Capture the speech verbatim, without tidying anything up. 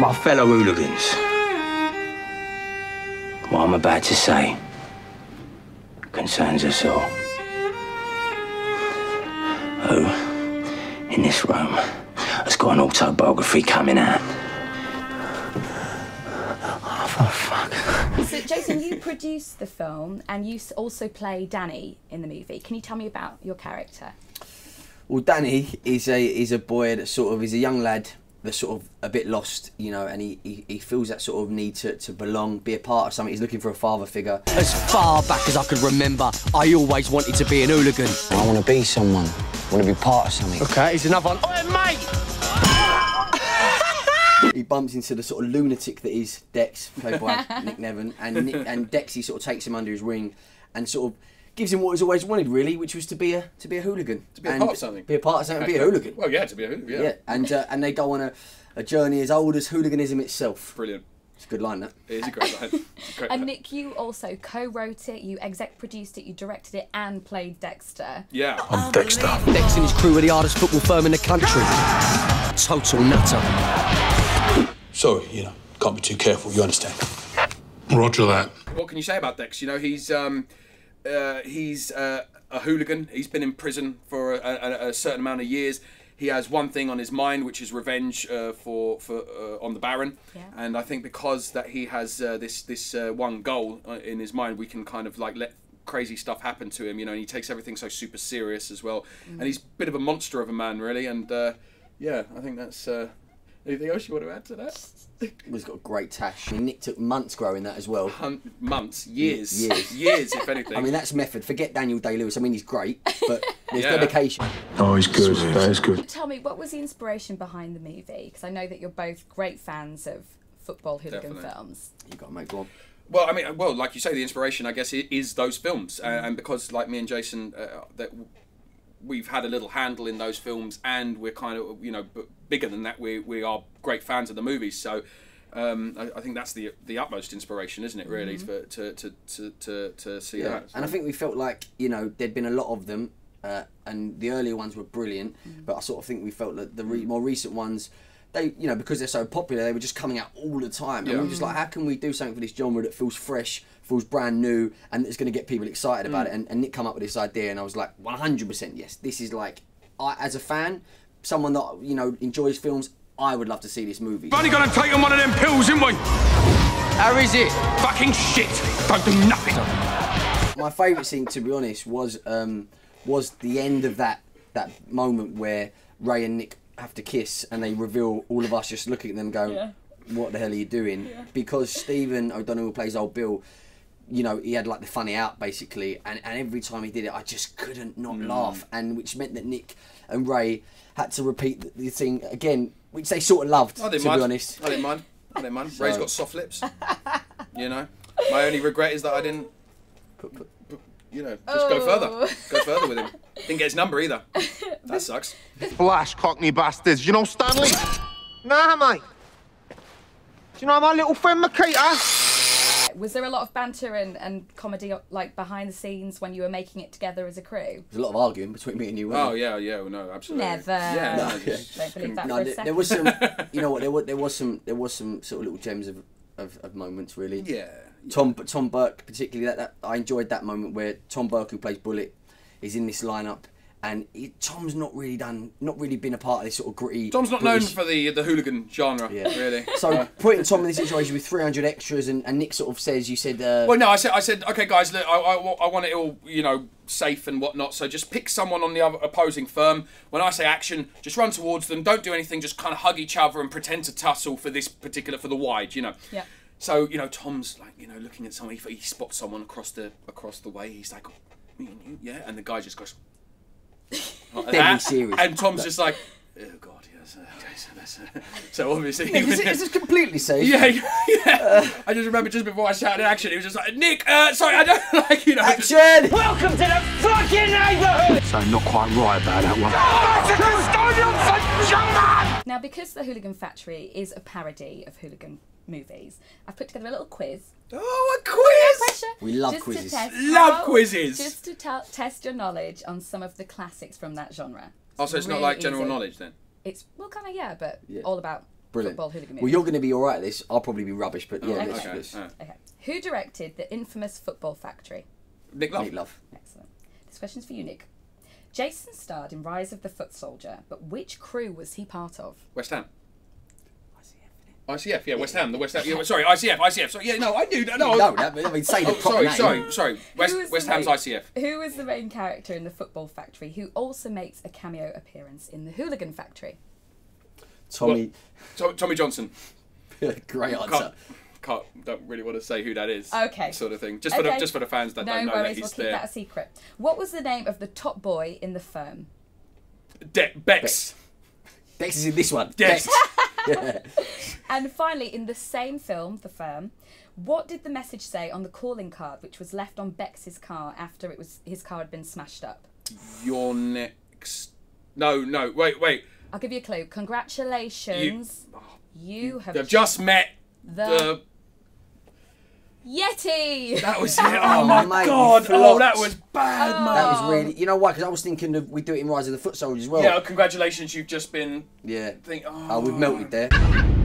my fellow hooligans, what I'm about to say concerns us all, who in this room has got an autobiography coming out. So, Jason, you produced the film and you also play Danny in the movie. Can you tell me about your character? Well, Danny is a is a boy that sort of is a young lad that's sort of a bit lost, you know, and he, he, he feels that sort of need to, to belong, be a part of something. He's looking for a father figure. As far back as I could remember, I always wanted to be an hooligan. I want to be someone. I want to be part of something. Okay, here's another one. Oi, mate! He bumps into the sort of lunatic that is Dex, played by Nick Nevin, and Nick, and Dexy sort of takes him under his wing and sort of gives him what he's always wanted, really, which was to be a to be a hooligan, to be a and part of something, be a part of something, Actually, be a hooligan. Well, yeah, to be a hooligan. Yeah, yeah. and uh, and they go on a, a journey as old as hooliganism itself. Brilliant. It's a good line, that. It is a great line. A great and line. Nick, you also co-wrote it, you exec produced it, you directed it, and played Dexter. Yeah, I'm Dexter. Dex and his crew are the hardest football firm in the country. Total nutter. Sorry, you know, can't be too careful. You understand? Roger that. What can you say about Dex? You know, he's um, uh, he's uh, a hooligan. He's been in prison for a, a, a certain amount of years. He has one thing on his mind, which is revenge uh, for for uh, on the Baron, yeah. And I think because that he has uh, this this uh, one goal in his mind, we can kind of like let crazy stuff happen to him, you know. And he takes everything so super serious as well, mm. And he's a bit of a monster of a man, really. And uh, yeah, I think that's. Uh, anything else you want to add to that? He's got a great tash. I mean, Nick took months growing that as well. Hun months, years, years, years, if anything. I mean, that's method. Forget Daniel Day-Lewis. I mean, he's great, but. There's yeah. dedication. Oh, he's good. Sweet. That is good. Tell me, what was the inspiration behind the movie? Because I know that you're both great fans of football hooligan Definitely. films. You've got to make one. Well, I mean, well, like you say, the inspiration, I guess, is those films. Mm. Uh, and because, like me and Jason, uh, that we've had a little handle in those films, and we're kind of, you know, b bigger than that, we, we are great fans of the movies. So um, I, I think that's the the utmost inspiration, isn't it, really, mm. for, to, to, to, to, to see yeah. that. So. And I think we felt like, you know, there'd been a lot of them, Uh, and the earlier ones were brilliant, mm. but I sort of think we felt that the re more recent ones, they, you know, because they're so popular, they were just coming out all the time, yeah. and we were just like, how can we do something for this genre that feels fresh, feels brand new, and it's going to get people excited mm. about it? And, and Nick came up with this idea, and I was like, one hundred percent yes. This is like, I, as a fan, someone that you know enjoys films, I would love to see this movie. We're only going to take on one of them pills, isn't we? How is it? Fucking shit. Don't do nothing. My favourite scene, to be honest, was. Um, was the end of that that moment where Ray and Nick have to kiss and they reveal all of us just looking at them going, yeah. what the hell are you doing? Yeah. Because Stephen O'Donnell, who plays old Bill, you know, he had like the funny out basically, and, and every time he did it I just couldn't not mm. laugh, and which meant that Nick and Ray had to repeat the, the thing again, which they sort of loved, I didn't to mind. be honest. I didn't mind, I didn't mind. So. Ray's got soft lips, you know. My only regret is that I didn't... Put, put. You know, just oh. go further. Go further with him. Didn't get his number either. That sucks. Flash cockney bastards. You know Stanley? Nah, mate. Do you know my little friend Makita? Was there a lot of banter and, and comedy like behind the scenes when you were making it together as a crew? There's a lot of arguing between me and you. Wasn't oh yeah, yeah, well, no, absolutely. Never. Yeah. No, yeah. Don't believe that no, for a there, second. There was some. You know what? There was there was some there was some sort of little gems of of, of moments really. Yeah. Tom Tom Burke particularly, that, that I enjoyed that moment where Tom Burke, who plays Bullet, is in this lineup, and he, Tom's not really done, not really been a part of this sort of gritty. Tom's not British... known for the the hooligan genre, yeah. really. So uh. putting Tom in this situation with three hundred extras, and, and Nick sort of says, you said. Uh, well, no, I said, I said, okay, guys, look, I, I, I want it all, you know, safe and whatnot. So just pick someone on the other opposing firm. When I say action, just run towards them. Don't do anything. Just kind of hug each other and pretend to tussle for this particular for the wide, you know. Yeah. So, you know, Tom's like, you know, looking at someone, he, he spots someone across the across the way, he's like, oh, me and you, yeah? And the guy just goes, like that. Serious. And Tom's but... just like, oh God, yes, okay, so that's, uh... so obviously. Nick, was, this is completely safe. Yeah, yeah. Uh, I just remember just before I shouted action, he was just like, Nick, uh, sorry, I don't like, you know. Action! Just... Welcome to the fucking neighbourhood! So I'm not quite right about that one. Oh, it's a now, because The Hooligan Factory is a parody of hooligan movies, I've put together a little quiz. Oh, a quiz! No pressure, we love quizzes. Love how, quizzes! Just to test your knowledge on some of the classics from that genre. It's oh, so it's really not like general easy. knowledge then? It's, well, kind of, yeah, but yeah. all about Brilliant. Football hooligan movie. Well, you're going to be all right at this. I'll probably be rubbish, but yeah. Okay. Okay. This. Okay. Who directed the infamous Football Factory? Nick Love. Nick Love. Excellent. This question's for you, Nick. Jason starred in Rise of the Foot Soldier, but which crew was he part of? West Ham. I C F, yeah, yeah, West Ham, the West Ham. Yeah, sorry, I C F, I C F. Sorry, yeah, no, I knew that. No, no, I mean, say the oh, sorry, name. sorry, sorry. West, West Ham's main, I C F. Who is the main character in The Football Factory who also makes a cameo appearance in The Hooligan Factory? Tommy. Well, Tommy Johnson. Great answer. Can't, can't, don't really want to say who that is. Okay. Sort of thing. Just for, okay. the, just for the fans that no don't know worries, that he's we'll keep there. That a secret. What was the name of the top boy in The Firm? De Bex. Bex is in this one. Yes. Bex. Yeah. And finally, in the same film, The Firm, what did the message say on the calling card which was left on Bex's car after it was his car had been smashed up? You're next. No, no, wait, wait. I'll give you a clue. Congratulations. You, you have just, just met the... the Yeti. That was it. Oh, my mate, God. Oh, that was bad, oh. mate. That was really... You know why? Because I was thinking of, we do it in Rise of the Foot Soldier as well. Yeah, congratulations. You've just been... Yeah. Think, oh. oh, we've melted there.